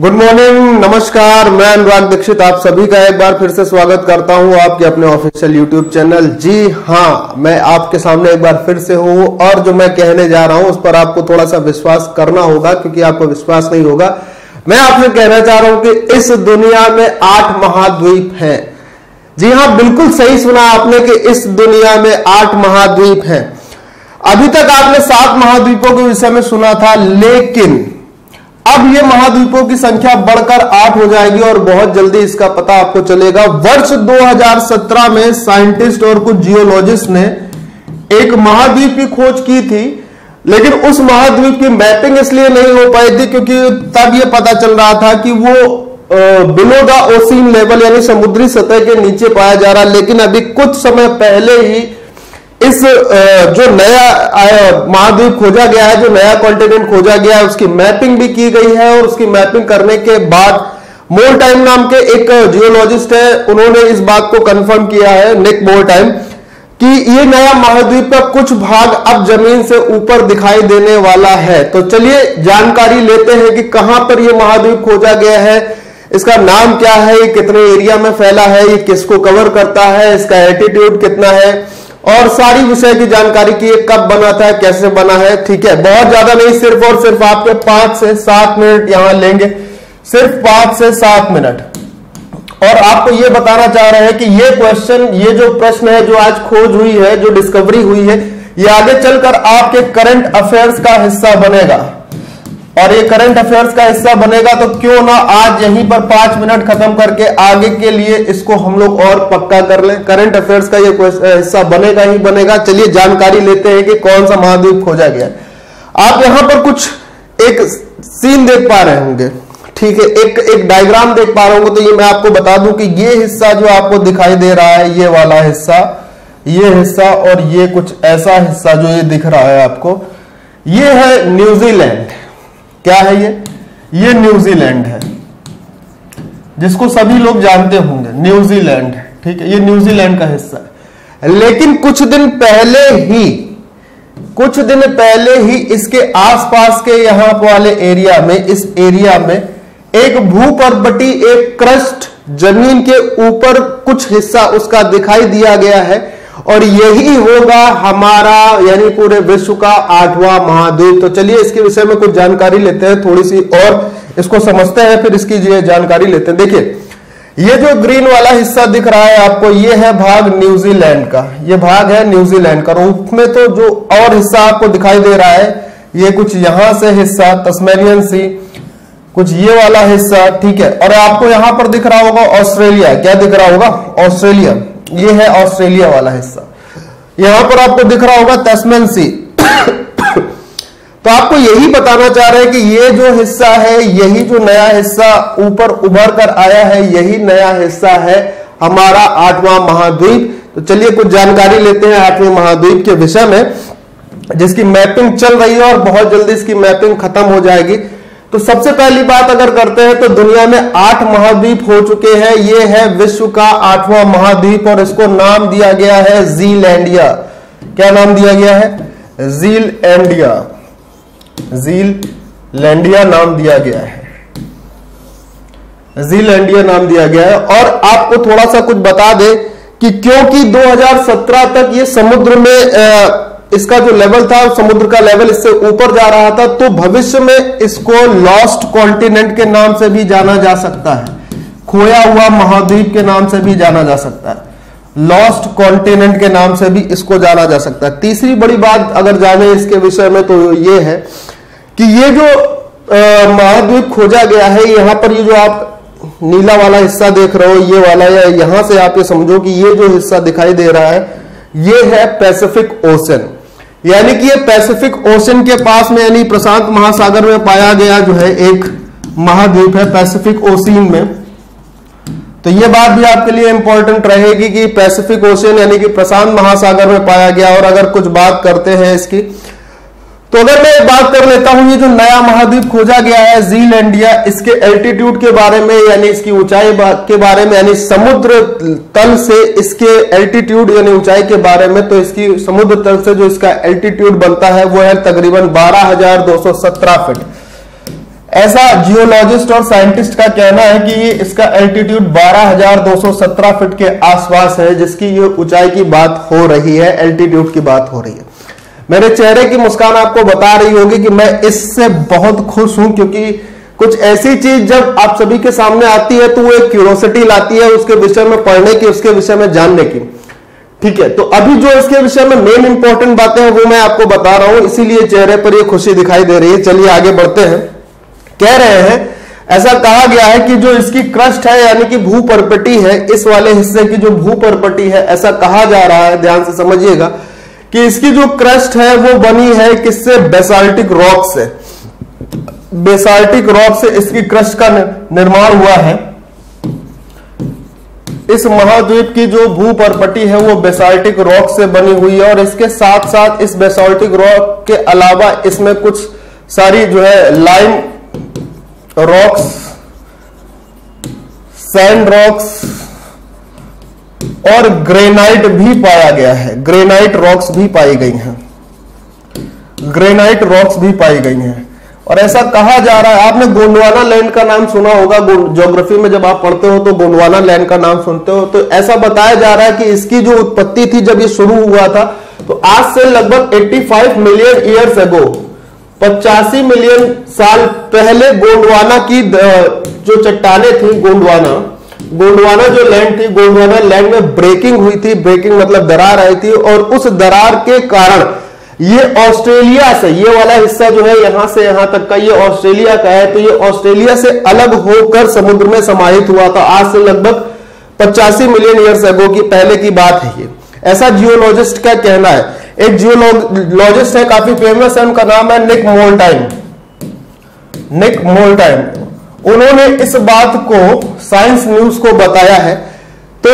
Good morning, नमस्कार। मैं अनुराग दीक्षित आप सभी का एक बार फिर से स्वागत करता हूं आपके अपने ऑफिशियल यूट्यूब चैनल। जी हां, मैं आपके सामने एक बार फिर से हूं और जो मैं कहने जा रहा हूं उस पर आपको थोड़ा सा विश्वास करना होगा, क्योंकि आपको विश्वास नहीं होगा। मैं आपसे कहना चाह रहा हूं कि इस दुनिया में 8 महाद्वीप हैं। जी हां, बिल्कुल सही सुना आपने कि इस दुनिया में 8 महाद्वीप हैं। अभी तक आपने 7 महाद्वीपों के विषय में सुना था, लेकिन अब ये महाद्वीपों की संख्या बढ़कर 8 हो जाएगी और बहुत जल्दी इसका पता आपको चलेगा। वर्ष 2017 में साइंटिस्ट और कुछ जियोलॉजिस्ट ने एक महाद्वीप की खोज की थी, लेकिन उस महाद्वीप की मैपिंग इसलिए नहीं हो पाई थी क्योंकि तब ये पता चल रहा था कि वो बिलो द ओशियन लेवल यानी समुद्री सतह के नीचे पाया जा रहा। लेकिन अभी कुछ समय पहले ही इस जो नया महाद्वीप खोजा गया है, जो नया कॉन्टिनेंट खोजा गया है, उसकी मैपिंग भी की गई है। और उसकी मैपिंग करने के बाद मोलटाइन नाम के एक जियोलॉजिस्ट है, उन्होंने इस बात को कंफर्म किया है, निक मोलटाइन, कि ये नया महाद्वीप का कुछ भाग अब जमीन से ऊपर दिखाई देने वाला है। तो चलिए जानकारी लेते हैं कि कहां पर यह महाद्वीप खोजा गया है, इसका नाम क्या है, ये कितने एरिया में फैला है, ये किसको कवर करता है, इसका एल्टीट्यूड कितना है और सारी विषय की जानकारी की ये कब बना था, कैसे बना है। ठीक है, बहुत ज्यादा नहीं, सिर्फ और सिर्फ आपके 5 से 7 मिनट यहां लेंगे, सिर्फ 5 से 7 मिनट। और आपको ये बताना चाह रहे हैं कि ये क्वेश्चन, ये जो प्रश्न है, जो आज खोज हुई है, जो डिस्कवरी हुई है, ये आगे चलकर आपके करंट अफेयर्स का हिस्सा बनेगा। और ये करंट अफेयर्स का हिस्सा बनेगा तो क्यों ना आज यहीं पर 5 मिनट खत्म करके आगे के लिए इसको हम लोग और पक्का कर लें। करंट अफेयर्स का ये हिस्सा बनेगा ही बनेगा। चलिए जानकारी लेते हैं कि कौन सा महाद्वीप खोजा गया। आप यहां पर कुछ एक सीन देख पा रहे होंगे, ठीक है, एक डायग्राम देख पा रहे होंगे। तो ये मैं आपको बता दूं कि ये हिस्सा जो आपको दिखाई दे रहा है, ये वाला हिस्सा, ये हिस्सा और ये कुछ ऐसा हिस्सा जो ये दिख रहा है आपको, ये है न्यूजीलैंड। क्या है ये न्यूजीलैंड है, जिसको सभी लोग जानते होंगे, न्यूजीलैंड। ठीक है, ये न्यूजीलैंड का हिस्सा है। लेकिन कुछ दिन पहले ही इसके आसपास के यहां वाले एरिया में, इस एरिया में एक भूपर्वती, एक क्रस्ट जमीन के ऊपर कुछ हिस्सा उसका दिखाई दिया गया है। और यही होगा हमारा यानी पूरे विश्व का 8वां महाद्वीप। तो चलिए इसके विषय में कुछ जानकारी लेते हैं, थोड़ी सी और इसको समझते हैं, फिर इसकी जानकारी लेते हैं। देखिए, ये जो ग्रीन वाला हिस्सा दिख रहा है आपको, ये है भाग न्यूजीलैंड का, ये भाग है न्यूजीलैंड का। और उसमें तो जो और हिस्सा आपको दिखाई दे रहा है, ये कुछ यहां से हिस्सा तस्मेनियन सी, कुछ ये वाला हिस्सा, ठीक है। और आपको यहां पर दिख रहा होगा ऑस्ट्रेलिया, क्या दिख रहा होगा, ऑस्ट्रेलिया। ये है ऑस्ट्रेलिया वाला हिस्सा। यहां पर आपको दिख रहा होगा तस्मान सी। तो आपको यही बताना चाह रहे हैं कि ये जो हिस्सा है, यही जो नया हिस्सा ऊपर उभर कर आया है, यही नया हिस्सा है हमारा 8वां महाद्वीप। तो चलिए कुछ जानकारी लेते हैं 8वें महाद्वीप के विषय में, जिसकी मैपिंग चल रही है और बहुत जल्दी इसकी मैपिंग खत्म हो जाएगी। तो सबसे पहली बात अगर करते हैं तो दुनिया में 8 महाद्वीप हो चुके हैं। ये है विश्व का 8वां महाद्वीप और इसको नाम दिया गया है ज़ीलैंडिया। क्या नाम दिया गया है, ज़ीलैंडिया। ज़ीलैंडिया नाम दिया गया है, ज़ीलैंडिया नाम दिया गया है। और आपको थोड़ा सा कुछ बता दें कि क्योंकि 2017 तक ये समुद्र में इसका जो लेवल था, समुद्र का लेवल इससे ऊपर जा रहा था, तो भविष्य में इसको लॉस्ट कॉन्टिनेंट के नाम से भी जाना जा सकता है, खोया हुआ महाद्वीप के नाम से भी जाना जा सकता है, लॉस्ट कॉन्टिनेंट के नाम से भी इसको जाना जा सकता है। तीसरी बड़ी बात अगर जाने इसके विषय में तो ये है कि ये जो महाद्वीप खोजा गया है, यहां पर ये जो आप नीला वाला हिस्सा देख रहे हो, ये वाला, या यहां से आप ये समझो कि ये जो हिस्सा दिखाई दे रहा है, ये है पैसिफिक ओशन। यानी कि ये पैसिफिक ओशन के पास में यानी प्रशांत महासागर में पाया गया जो है एक महाद्वीप है, पैसिफिक ओशियन में। तो ये बात भी आपके लिए इंपॉर्टेंट रहेगी कि पैसिफिक ओशन यानी कि प्रशांत महासागर में पाया गया। और अगर कुछ बात करते हैं इसकी, तो अगर मैं बात कर लेता हूं, ये जो नया महाद्वीप खोजा गया है ज़ीलैंडिया, इसके एल्टीट्यूड के बारे में यानी इसकी ऊंचाई के बारे में, यानी समुद्र तल से इसके एल्टीट्यूड यानी ऊंचाई के बारे में, तो इसकी समुद्र तल से जो इसका एल्टीट्यूड बनता है वो है तकरीबन 12,217 फीट। ऐसा जियोलॉजिस्ट और साइंटिस्ट का कहना है कि इसका एल्टीट्यूड 12,217 फीट के आसपास है, जिसकी ये ऊंचाई की बात हो रही है, एल्टीट्यूड की बात हो रही है। मेरे चेहरे की मुस्कान आपको बता रही होगी कि मैं इससे बहुत खुश हूं, क्योंकि कुछ ऐसी चीज जब आप सभी के सामने आती है तो वो एक क्यूरोसिटी लाती है उसके विषय में पढ़ने की, उसके विषय में जानने की। ठीक है, तो अभी जो इसके विषय में मेन इंपॉर्टेंट बातें हैं वो मैं आपको बता रहा हूं, इसीलिए चेहरे पर ये खुशी दिखाई दे रही है। चलिए आगे बढ़ते हैं। कह रहे हैं, ऐसा कहा गया है कि जो इसकी क्रस्ट है यानी कि भूपरपटी है, इस वाले हिस्से की जो भूपरपटी है, ऐसा कहा जा रहा है, ध्यान से समझिएगा, कि इसकी जो क्रस्ट है वो बनी है किससे? बेसाल्टिक रॉक से। बेसाल्टिक रॉक से इसकी क्रस्ट का निर्माण हुआ है। इस महाद्वीप की जो भूपरपटी है वो बेसाल्टिक रॉक से बनी हुई है, और इसके साथ साथ इस बेसाल्टिक रॉक के अलावा इसमें कुछ सारी जो है लाइम रॉक्स, सैंड रॉक्स और ग्रेनाइट भी पाया गया है। ग्रेनाइट रॉक्स भी पाई गई हैं, ग्रेनाइट रॉक्स भी पाई गई हैं। और ऐसा कहा जा रहा है, आपने गोंडवाना लैंड का नाम सुना होगा, ज्योग्राफी में जब आप पढ़ते हो तो गोंडवाना लैंड का नाम सुनते हो, तो ऐसा बताया जा रहा है कि इसकी जो उत्पत्ति थी जब ये शुरू हुआ था, तो आज से लगभग 85 मिलियन ईयर्स अगो, 85 मिलियन साल पहले गोंडवाना की जो चट्टाने थी, गोंडवाना जो लैंड थी, गोंडवाना लैंड में ब्रेकिंग हुई थी। ब्रेकिंग मतलब दरार आई थी, और उस दरार के कारण ये ऑस्ट्रेलिया से, ये वाला हिस्सा जो है यहां से यहां तक का, ये ऑस्ट्रेलिया का है, तो ये ऑस्ट्रेलिया से अलग होकर समुद्र में समाहित हुआ था। आज से लगभग 85 मिलियन ईयर्स अगो की पहले की बात है ये, ऐसा जियोलॉजिस्ट का कहना है। एक जियोलॉजिस्ट है काफी फेमस है, उनका नाम है निक मोलटाइन। निक मोलटाइन, उन्होंने इस बात को साइंस न्यूज को बताया है। तो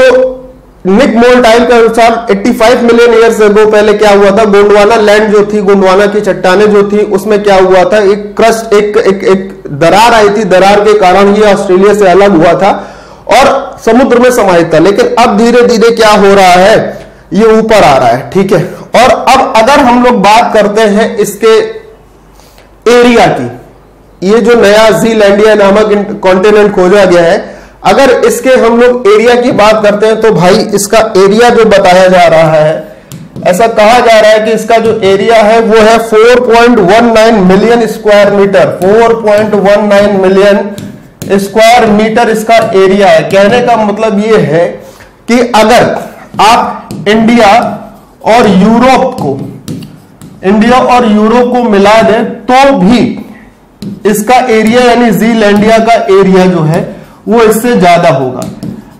निक मोलटाइन के अनुसार 85 मिलियन ईयर्स अगो पहले क्या हुआ था? गोंडवाना लैंड जो थी, गोंडवाना की चट्टाने जो थी, उसमें क्या हुआ था? एक क्रस्ट, एक दरार आई थी, दरार के कारण ये ऑस्ट्रेलिया से अलग हुआ था और समुद्र में समाहित था। लेकिन अब धीरे धीरे क्या हो रहा है, ये ऊपर आ रहा है। ठीक है, और अब अगर हम लोग बात करते हैं इसके एरिया की, ये जो नया ज़ीलैंडिया नामक कॉन्टिनेंट खोजा गया है, अगर इसके हम लोग एरिया की बात करते हैं तो भाई इसका एरिया जो बताया जा रहा है, ऐसा कहा जा रहा है कि इसका जो एरिया है वो है 4.19 million square metre. 4.19 million square metre इसका एरिया है। कहने का मतलब ये है कि अगर आप इंडिया और यूरोप को मिला दें तो भी इसका एरिया यानी ज़ीलैंडिया का एरिया जो है वो इससे ज्यादा होगा,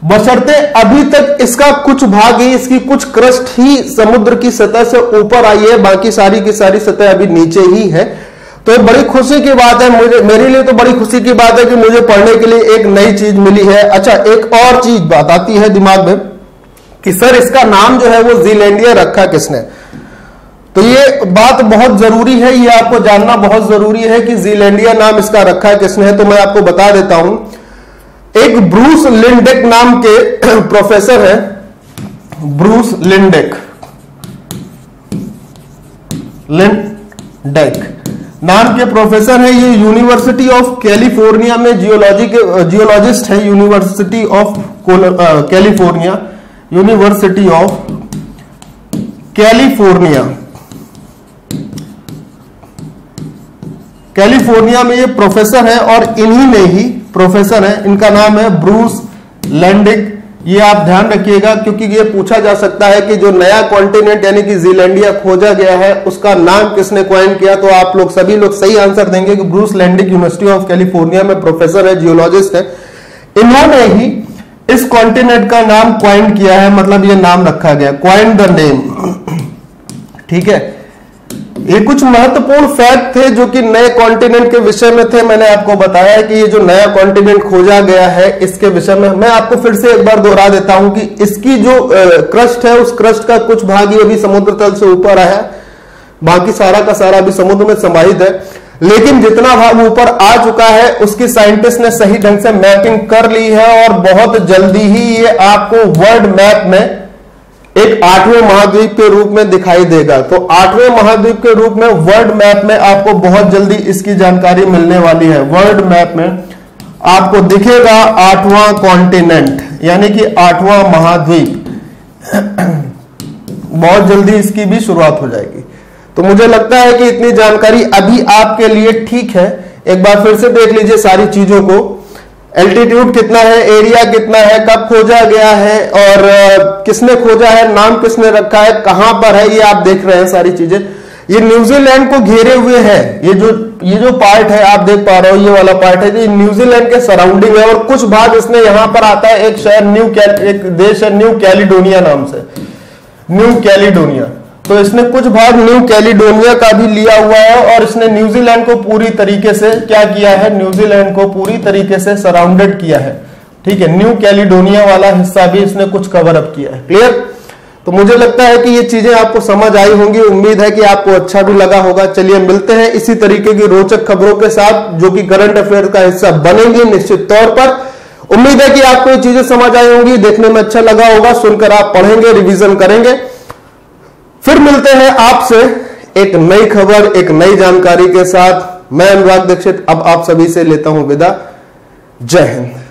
बशर्ते अभी तक इसका कुछ भाग ही, इसकी कुछ क्रस्ट ही समुद्र की सतह से ऊपर आई है, बाकी सारी की सारी सतह अभी नीचे ही है। तो बड़ी खुशी की बात है मुझे, मेरे लिए तो बड़ी खुशी की बात है कि मुझे पढ़ने के लिए एक नई चीज मिली है। अच्छा, एक और चीज बात आती है दिमाग में कि सर इसका नाम जो है वो ज़ीलैंडिया रखा किसने? तो ये बात बहुत जरूरी है, ये आपको जानना बहुत जरूरी है कि ज़ीलैंडिया नाम इसका रखा किसने है। तो मैं आपको बता देता हूं, एक ब्रूस लैंडिंग नाम के प्रोफेसर है, ब्रूस लैंडिंग नाम के प्रोफेसर है। ये यूनिवर्सिटी ऑफ कैलिफोर्निया में जियोलॉजी के जियोलॉजिस्ट है। University of California, university of California, California में ये प्रोफेसर है और इन्हीं में ही प्रोफेसर है। इनका नाम है ब्रूस लैंडिंग। ये आप ध्यान रखिएगा क्योंकि ये पूछा जा सकता है कि जो नया कॉन्टिनेंट यानी कि ज़ीलैंडिया खोजा गया है उसका नाम किसने क्वाइन किया, तो आप लोग सभी लोग सही आंसर देंगे कि Bruce Landing university of California में प्रोफेसर है, जियोलॉजिस्ट है। इन्होंने ही इस कॉन्टिनेंट का नाम क्वाइन किया है, मतलब ये नाम रखा गया, क्वाइन द नेम। ठीक है, ये कुछ महत्वपूर्ण फैक्ट थे जो कि नए कॉन्टिनेंट के विषय में थे। मैंने आपको बताया है कि ये जो नया कॉन्टिनेंट खोजा गया है इसके विषय में, मैं आपको फिर से एक बार दोहरा देता हूं कि इसकी जो क्रस्ट है उस क्रस्ट का कुछ भाग ही अभी समुद्र तल से ऊपर आया है, बाकी सारा का सारा अभी समुद्र में समाहित है। लेकिन जितना भाग ऊपर आ चुका है उसकी साइंटिस्ट ने सही ढंग से मैपिंग कर ली है और बहुत जल्दी ही ये आपको वर्ल्ड मैप में एक आठवें महाद्वीप के रूप में दिखाई देगा। तो आठवें महाद्वीप के रूप में वर्ल्ड मैप में आपको बहुत जल्दी इसकी जानकारी मिलने वाली है। वर्ल्ड मैप में आपको दिखेगा आठवां कॉन्टिनेंट यानी कि आठवां महाद्वीप, बहुत जल्दी इसकी भी शुरुआत हो जाएगी। तो मुझे लगता है कि इतनी जानकारी अभी आपके लिए ठीक है। एक बार फिर से देख लीजिए सारी चीजों को, एल्टीट्यूड कितना है, एरिया कितना है, कब खोजा गया है और किसने खोजा है, नाम किसने रखा है, कहां पर है, ये आप देख रहे हैं सारी चीजें। ये न्यूजीलैंड को घेरे हुए है, ये जो पार्ट है आप देख पा रहे हो, ये वाला पार्ट है, ये न्यूजीलैंड के सराउंडिंग है और कुछ भाग इसमें यहां पर आता है। एक शहर एक देश है न्यू कैलिडोनिया नाम से, न्यू कैलिडोनिया, तो इसने कुछ भाग न्यू कैलिडोनिया का भी लिया हुआ है और इसने न्यूजीलैंड को पूरी तरीके से क्या किया है, न्यूजीलैंड को पूरी तरीके से सराउंडेड किया है। ठीक है, न्यू कैलिडोनिया वाला हिस्सा भी इसने कुछ कवर अप किया है। क्लियर? तो मुझे लगता है कि ये चीजें आपको समझ आई होंगी, उम्मीद है कि आपको अच्छा भी लगा होगा। चलिए मिलते हैं इसी तरीके की रोचक खबरों के साथ जो कि करंट अफेयर का हिस्सा बनेंगी निश्चित तौर पर। उम्मीद है कि आपको ये चीजें समझ आई होंगी, देखने में अच्छा लगा होगा, सुनकर आप पढ़ेंगे, रिविजन करेंगे। फिर मिलते हैं आपसे एक नई खबर, एक नई जानकारी के साथ। मैं अनुराग दीक्षित अब आप सभी से लेता हूं विदा। जय हिंद।